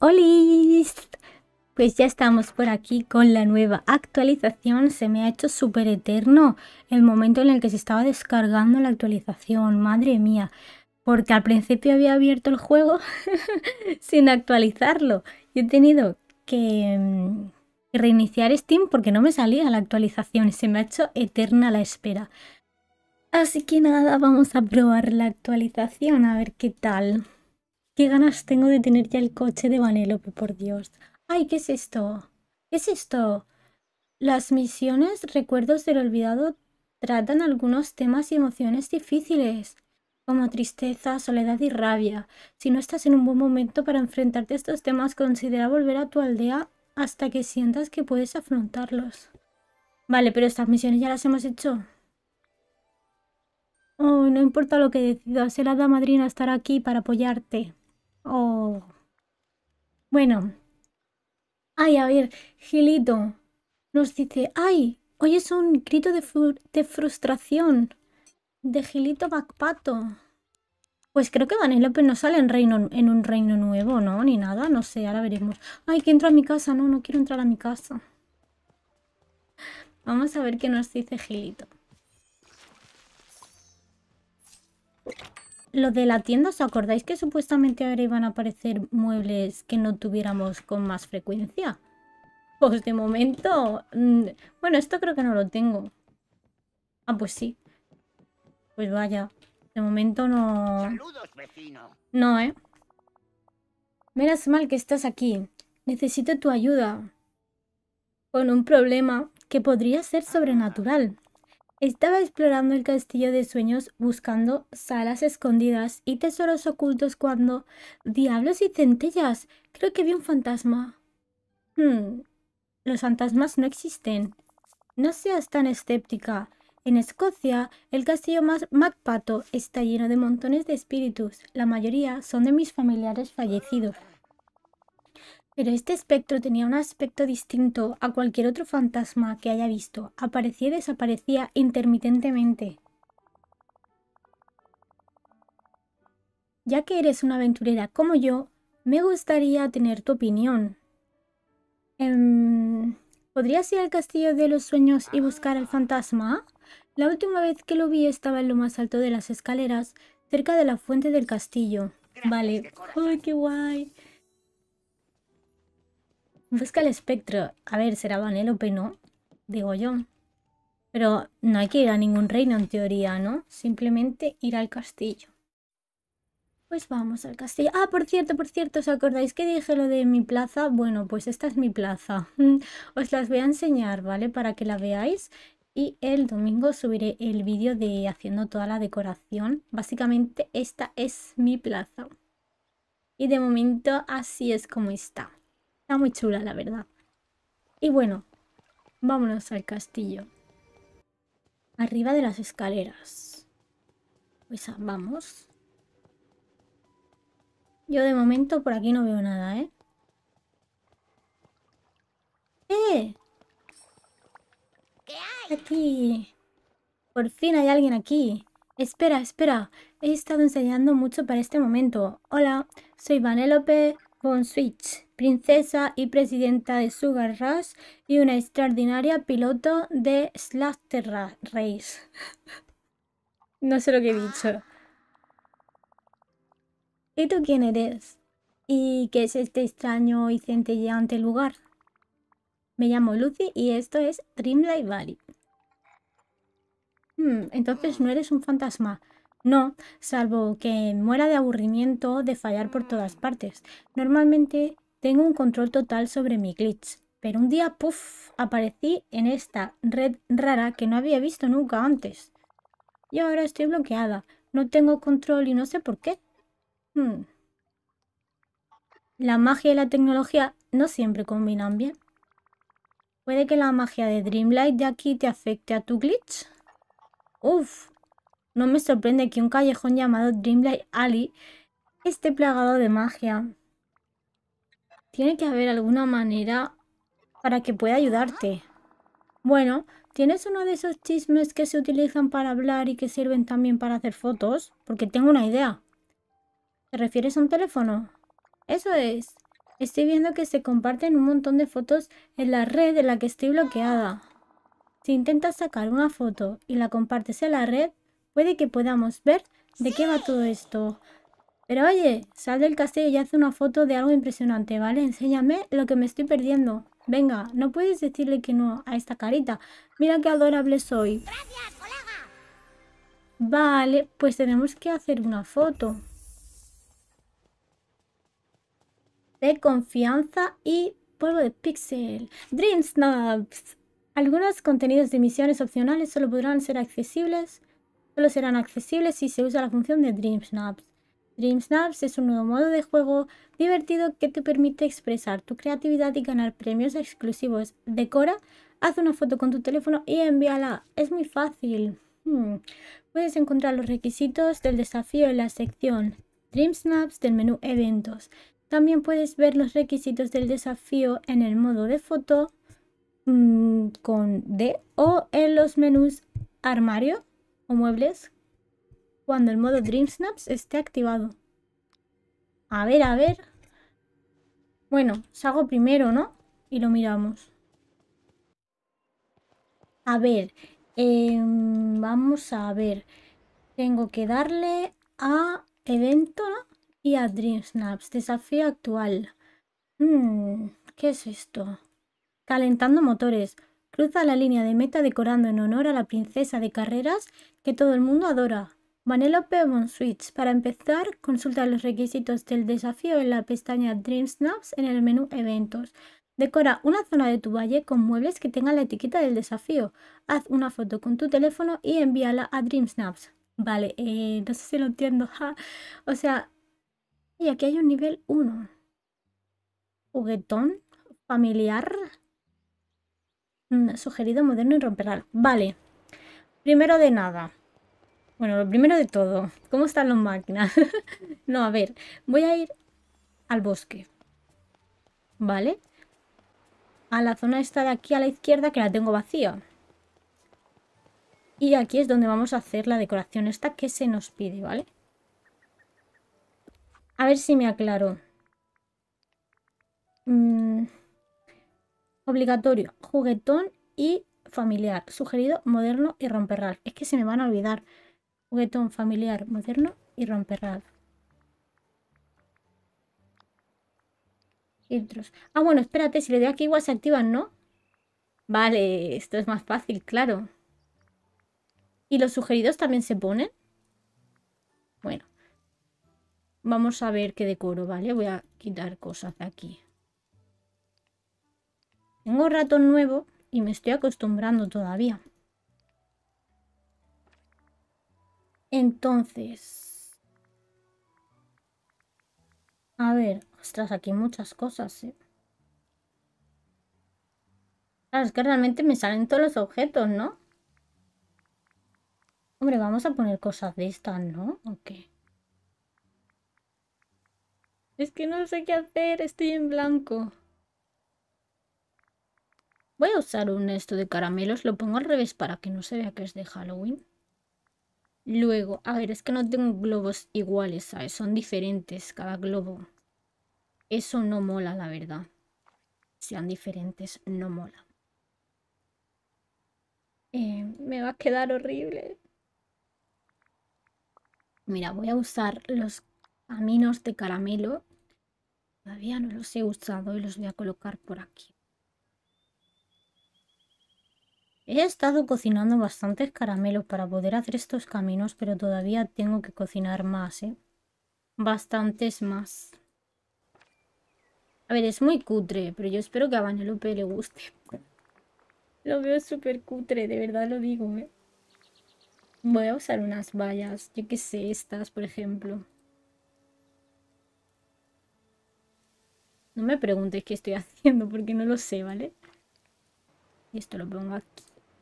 ¡Hola! Pues ya estamos por aquí con la nueva actualización. Se me ha hecho súper eterno el momento en el que se estaba descargando la actualización, madre mía. Porque al principio había abierto el juego sin actualizarlo. Yo he tenido que reiniciar Steam porque no me salía la actualización. Se me ha hecho eterna la espera. Así que nada, vamos a probar la actualización a ver qué tal. Qué ganas tengo de tener ya el coche de Vanellope, por Dios. ¡Ay, qué es esto! ¿Qué es esto? Las misiones Recuerdos del Olvidado tratan algunos temas y emociones difíciles, como tristeza, soledad y rabia. Si no estás en un buen momento para enfrentarte a estos temas, considera volver a tu aldea hasta que sientas que puedes afrontarlos. Vale, pero estas misiones ya las hemos hecho. Oh, no importa lo que decidas, el hada madrina estará aquí para apoyarte. Oh. Bueno. Ay, a ver, Gilito nos dice, ay, hoy es un grito de frustración de Gilito Backpato. Pues creo que Vanellope no sale en un reino nuevo, ¿no? Ni nada, no sé, ahora veremos. Ay, que entro a mi casa, no, no quiero entrar a mi casa. Vamos a ver qué nos dice Gilito. Lo de la tienda, ¿os acordáis que supuestamente ahora iban a aparecer muebles que no tuviéramos con más frecuencia? Pues de momento... bueno, esto creo que no lo tengo. Ah, pues sí. Pues vaya. De momento no... Saludos, vecino. No, ¿eh? Menos mal que estás aquí. Necesito tu ayuda. Con un problema que podría ser sobrenatural. Estaba explorando el castillo de sueños buscando salas escondidas y tesoros ocultos cuando... ¡Diablos y centellas! Creo que vi un fantasma. Los fantasmas no existen. No seas tan escéptica. En Escocia, el castillo Backpato está lleno de montones de espíritus. La mayoría son de mis familiares fallecidos. Pero este espectro tenía un aspecto distinto a cualquier otro fantasma que haya visto. Aparecía y desaparecía intermitentemente. Ya que eres una aventurera como yo, me gustaría tener tu opinión. ¿Podrías ir al castillo de los sueños y buscar al fantasma? La última vez que lo vi estaba en lo más alto de las escaleras, cerca de la fuente del castillo. Vale. ¡Ay, qué guay! Busca el espectro. A ver, será Vanellope, ¿no? Digo yo. Pero no hay que ir a ningún reino en teoría, ¿no? Simplemente ir al castillo. Pues vamos al castillo. Ah, por cierto, ¿os acordáis que dije lo de mi plaza? Bueno, pues esta es mi plaza. Os las voy a enseñar, ¿vale? Para que la veáis. Y el domingo subiré el vídeo de haciendo toda la decoración. Básicamente esta es mi plaza. Y de momento así es como está. Está muy chula, la verdad. Y bueno, vámonos al castillo. Arriba de las escaleras. Pues vamos. Yo de momento por aquí no veo nada, ¿eh? ¡Eh! ¿Qué hay? Aquí. Por fin hay alguien aquí. Espera. He estado ensayando mucho para este momento. Hola, soy Vanellope Von Switch. Princesa y presidenta de Sugar Rush y una extraordinaria piloto de Slaughter Race. No sé lo que he dicho. ¿Y tú quién eres? ¿Y qué es este extraño y centelleante lugar? Me llamo Lucy y esto es Dreamlight Valley. Entonces no eres un fantasma. No, salvo que muera de aburrimiento de fallar por todas partes. Normalmente... tengo un control total sobre mi glitch, pero un día, puff, aparecí en esta red rara que no había visto nunca antes. Y ahora estoy bloqueada, no tengo control y no sé por qué. La magia y la tecnología no siempre combinan bien. ¿Puede que la magia de Dreamlight de aquí te afecte a tu glitch? Uf, no me sorprende que un callejón llamado Dreamlight Alley esté plagado de magia. Tiene que haber alguna manera para que pueda ayudarte. Bueno, ¿tienes uno de esos chismes que se utilizan para hablar y que sirven también para hacer fotos? Porque tengo una idea. ¿Te refieres a un teléfono? Eso es. Estoy viendo que se comparten un montón de fotos en la red en la que estoy bloqueada. Si intentas sacar una foto y la compartes en la red, puede que podamos ver de qué va todo esto. Pero oye, sal del castillo y haz una foto de algo impresionante, ¿vale? Enséñame lo que me estoy perdiendo. Venga, no puedes decirle que no a esta carita. Mira qué adorable soy. Gracias, colega. Vale, pues tenemos que hacer una foto. De confianza y polvo de pixel. DreamSnaps. Algunos contenidos de misiones opcionales solo serán accesibles si se usa la función de DreamSnaps. DreamSnaps es un nuevo modo de juego divertido que te permite expresar tu creatividad y ganar premios exclusivos. Decora, haz una foto con tu teléfono y envíala. Es muy fácil. Puedes encontrar los requisitos del desafío en la sección DreamSnaps del menú Eventos. También puedes ver los requisitos del desafío en el modo de foto o en los menús Armario o Muebles, cuando el modo DreamSnaps esté activado. A ver. Bueno, salgo primero, ¿no? Y lo miramos. A ver. Vamos a ver. Tengo que darle a evento, ¿no? Y a DreamSnaps. Desafío actual. ¿Qué es esto? Calentando motores. Cruza la línea de meta decorando en honor a la princesa de carreras que todo el mundo adora. Vanellope Bonswitch. Para empezar, consulta los requisitos del desafío en la pestaña DreamSnaps en el menú Eventos. Decora una zona de tu valle con muebles que tengan la etiqueta del desafío. Haz una foto con tu teléfono y envíala a DreamSnaps. Vale, no sé si lo entiendo. O sea, y aquí hay un nivel 1. Juguetón, familiar, sugerido, moderno y romperal. Vale, primero de nada. Bueno, lo primero de todo, ¿cómo están las máquinas? No, a ver, voy a ir al bosque, ¿vale? A la zona esta de aquí a la izquierda que la tengo vacía. Y aquí es donde vamos a hacer la decoración esta que se nos pide, ¿vale? A ver si me aclaro. Obligatorio, juguetón y familiar. Sugerido, moderno y romperral. Es que se me van a olvidar. Juguetón, familiar, moderno y romperral. Filtros. Ah, bueno, espérate, si le doy aquí igual se activan, ¿no? Vale, esto es más fácil, claro. ¿Y los sugeridos también se ponen? Bueno. Vamos a ver qué decoro, ¿vale? Voy a quitar cosas de aquí. Tengo ratón nuevo y me estoy acostumbrando todavía. Entonces, a ver, ostras, aquí hay muchas cosas, ¿eh? Claro, es que realmente me salen todos los objetos, ¿no? Hombre, vamos a poner cosas de estas, ¿no? Ok. Es que no sé qué hacer, estoy en blanco. Voy a usar un esto de caramelos, lo pongo al revés para que no se vea que es de Halloween. Luego, a ver, es que no tengo globos iguales, ¿sabes? Son diferentes cada globo. Eso no mola, la verdad. Sean diferentes, no mola. Me va a quedar horrible. Mira, voy a usar los caminos de caramelo. Todavía no los he usado y los voy a colocar por aquí. He estado cocinando bastantes caramelos para poder hacer estos caminos, pero todavía tengo que cocinar más, ¿eh? Bastantes más. A ver, es muy cutre, pero yo espero que a Vanellope le guste. Lo veo súper cutre, de verdad lo digo, ¿eh? Voy a usar unas vallas, yo qué sé, estas, por ejemplo. No me preguntes qué estoy haciendo, porque no lo sé, ¿vale? Esto lo pongo aquí.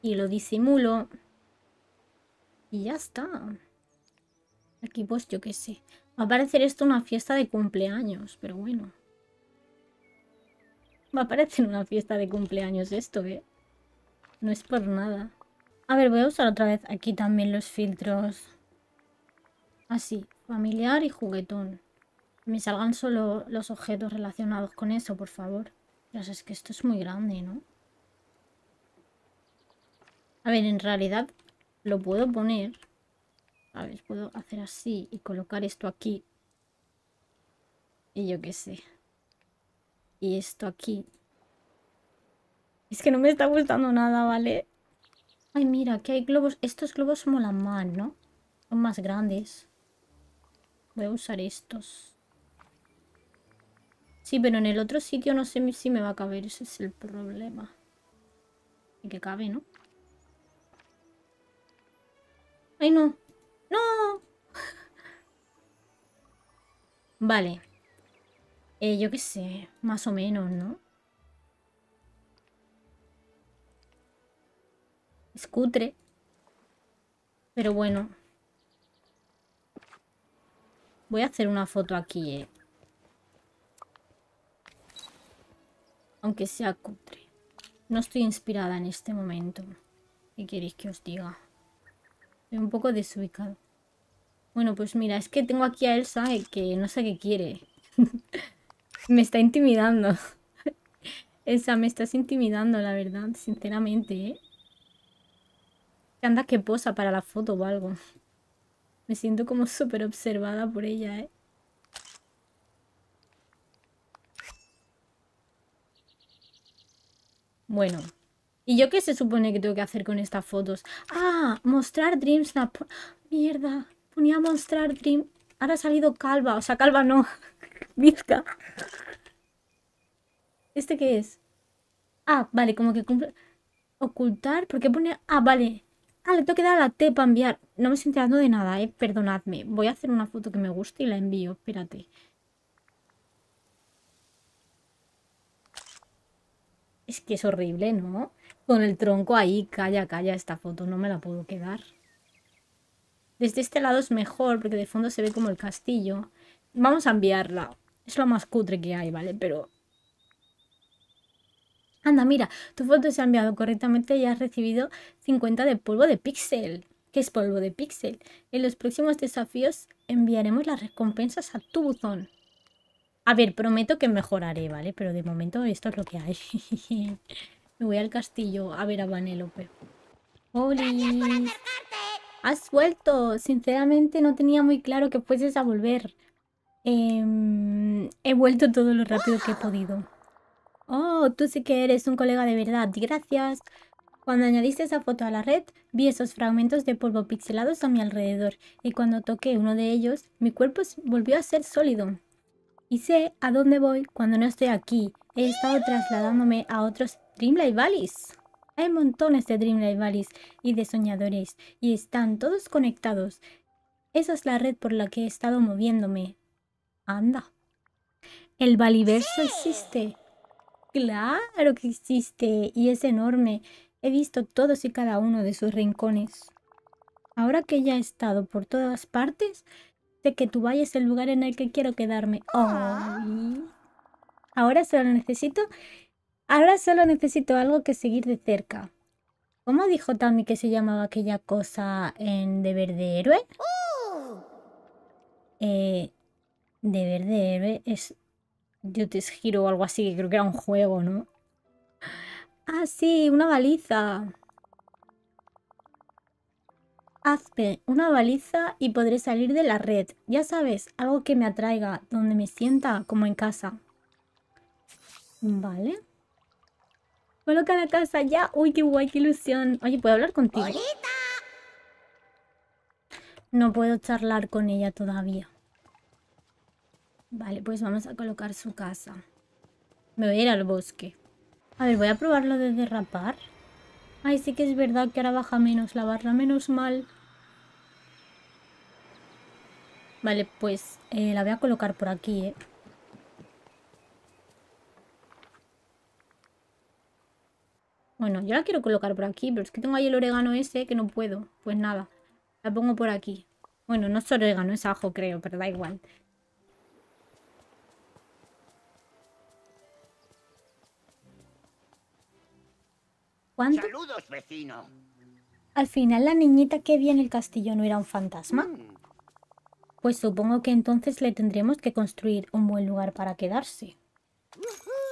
Y lo disimulo. Y ya está. Aquí pues yo qué sé. Va a parecer esto una fiesta de cumpleaños. Pero bueno. Va a parecer una fiesta de cumpleaños esto, ¿eh? No es por nada. A ver, voy a usar otra vez aquí también los filtros. Así. Familiar y juguetón. me salgan solo los objetos relacionados con eso, por favor. Pero es que esto es muy grande, ¿no? A ver, en realidad lo puedo poner. A ver, puedo hacer así y colocar esto aquí. Y yo qué sé. Y esto aquí. Es que no me está gustando nada, ¿vale? Ay, mira, aquí hay globos. Estos globos molan más, ¿no? Son más grandes. Voy a usar estos. Sí, pero en el otro sitio no sé si me va a caber. Ese es el problema. Y que cabe, ¿no? ¡Ay, no! ¡No! Vale. Yo qué sé, más o menos, ¿no? Es cutre. Pero bueno. Voy a hacer una foto aquí, Aunque sea cutre. No estoy inspirada en este momento. ¿Qué queréis que os diga? Estoy un poco desubicado. Bueno, pues mira, es que tengo aquí a Elsa que no sé qué quiere. Me está intimidando. Elsa, me estás intimidando, la verdad, sinceramente, Anda que posa para la foto o algo. Me siento como súper observada por ella, Bueno. ¿Y yo qué se supone que tengo que hacer con estas fotos? ¡Ah! Mostrar DreamSnaps. ¡Mierda! Ponía mostrar Dream... Ahora ha salido calva. O sea, calva no. Bizca. ¿Este qué es? Ah, vale, como que cumple... Ocultar, ¿por qué pone...? Ah, vale. Ah, le tengo que dar a la T para enviar. No me estoy enterando de nada, perdonadme. Voy a hacer una foto que me guste y la envío. Espérate. Es que es horrible, ¿no? Con el tronco ahí. Calla, calla, esta foto no me la puedo quedar. Desde este lado es mejor porque de fondo se ve como el castillo. Vamos a enviarla. Es lo más cutre que hay, ¿vale? Pero... Anda, mira, tu foto se ha enviado correctamente y has recibido 50 de polvo de píxel. ¿Qué es polvo de píxel? En los próximos desafíos enviaremos las recompensas a tu buzón. A ver, prometo que mejoraré, ¿vale? Pero de momento esto es lo que hay. Me voy al castillo a ver a Vanellope. ¡Oli! ¡Has vuelto! Sinceramente no tenía muy claro que fueses a volver. He vuelto todo lo rápido que he podido. Oh, tú sí que eres un colega de verdad, gracias. Cuando añadiste esa foto a la red, vi esos fragmentos de polvo pixelados a mi alrededor. Y cuando toqué uno de ellos, mi cuerpo volvió a ser sólido. Y sé a dónde voy cuando no estoy aquí. He estado trasladándome a otros Dreamlight Valleys. Hay montones de Dreamlight Valleys y de soñadores. Y están todos conectados. Esa es la red por la que he estado moviéndome. Anda. El Valleyverso existe. Claro que existe y es enorme. He visto todos y cada uno de sus rincones. Ahora que ya he estado por todas partes, sé que tu valle es el lugar en el que quiero quedarme. Oh. Ahora solo necesito algo que seguir de cerca. ¿Cómo dijo Tammy que se llamaba aquella cosa en Deber de Héroe? Deber de Héroe es... Duty's Hero o algo así, que creo que era un juego, ¿no? Ah, sí, una baliza. Hazme una baliza y podré salir de la red. Ya sabes, algo que me atraiga, donde me sienta como en casa. Vale. Coloca la casa ya. Uy, qué guay, qué ilusión. Oye, ¿puedo hablar contigo? ¡Olita! No puedo charlar con ella todavía. Vale, pues vamos a colocar su casa. Me voy a ir al bosque. A ver, voy a probarlo de derrapar. Ay, sí que es verdad que ahora baja menos la barra, menos mal. Vale, pues la voy a colocar por aquí, Bueno, yo la quiero colocar por aquí, pero es que tengo ahí el orégano que no puedo. Pues nada, la pongo por aquí. Bueno, no es orégano, es ajo creo, pero da igual. ¿Cuánto? Saludos, vecino. Al final la niñita que vi en el castillo no era un fantasma. Pues supongo que entonces le tendremos que construir un buen lugar para quedarse.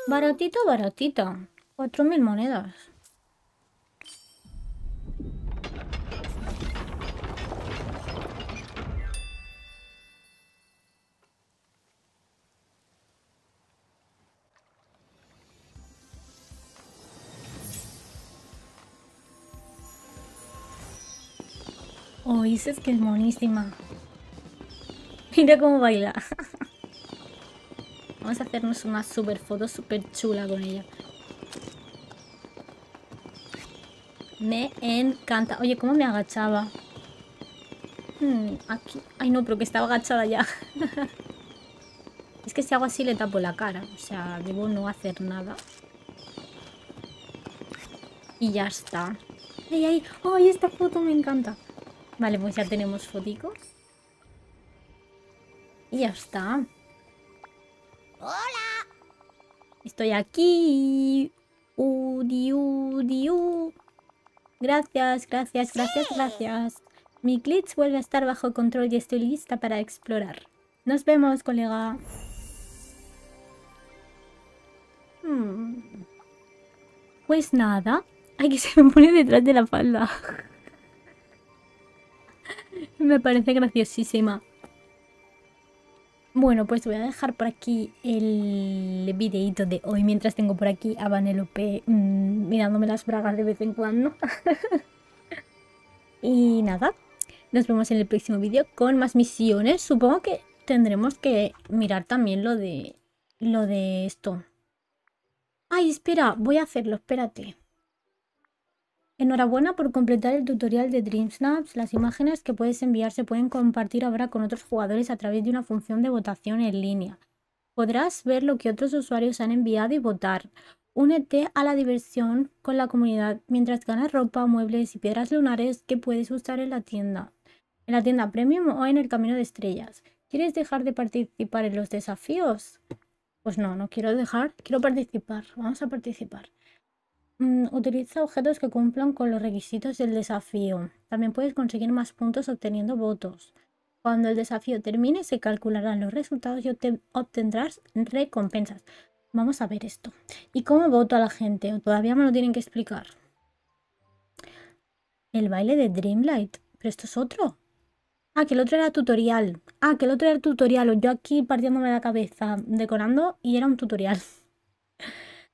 Baratito, baratito. 4000 monedas. Oís, es que es monísima. Mira cómo baila. Vamos a hacernos una super foto super chula con ella. Me encanta. Oye, cómo me agachaba. Aquí. Ay, no, pero que estaba agachada ya. Es que si hago así le tapo la cara. O sea, debo no hacer nada. Y ya está. ¡Ay, ay! ¡Ay, esta foto me encanta! Vale, pues ya tenemos fotico. Y ya está. ¡Hola! Estoy aquí. Udi, udi, gracias, gracias, gracias, sí. Gracias. Mi glitch vuelve a estar bajo control y estoy lista para explorar. Nos vemos, colega. Pues nada. Ay, que se me pone detrás de la falda. Me parece graciosísima. Bueno, pues voy a dejar por aquí el videito de hoy. Mientras tengo por aquí a Vanellope mirándome las bragas de vez en cuando. Y nada, nos vemos en el próximo vídeo con más misiones. Supongo que tendremos que mirar también lo de esto. Ay, espera, voy a hacerlo, espérate. Enhorabuena por completar el tutorial de DreamSnaps. Las imágenes que puedes enviar se pueden compartir ahora con otros jugadores a través de una función de votación en línea. Podrás ver lo que otros usuarios han enviado y votar. Únete a la diversión con la comunidad mientras ganas ropa, muebles y piedras lunares que puedes usar en la tienda Premium o en el Camino de Estrellas. ¿Quieres dejar de participar en los desafíos? Pues no, no quiero dejar, quiero participar. Vamos a participar. Utiliza objetos que cumplan con los requisitos del desafío. También puedes conseguir más puntos obteniendo votos. Cuando el desafío termine, se calcularán los resultados y obtendrás recompensas. Vamos a ver esto. ¿Y cómo voto a la gente? Todavía me lo tienen que explicar. El baile de Dreamlight. ¿Pero esto es otro? Ah, que el otro era tutorial. Ah, que el otro era tutorial. Yo aquí partiéndome la cabeza, decorando, y era un tutorial.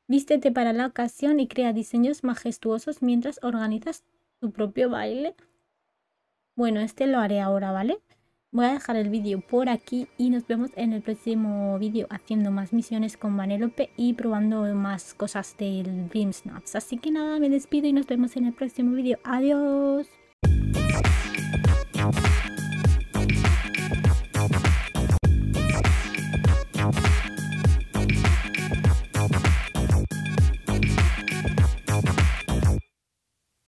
Vístete para la ocasión y crea diseños majestuosos mientras organizas tu propio baile. Bueno, este lo haré ahora, ¿vale? Voy a dejar el vídeo por aquí y nos vemos en el próximo vídeo haciendo más misiones con Vanellope y probando más cosas del DreamSnaps. Así que nada, me despido y nos vemos en el próximo vídeo. ¡Adiós!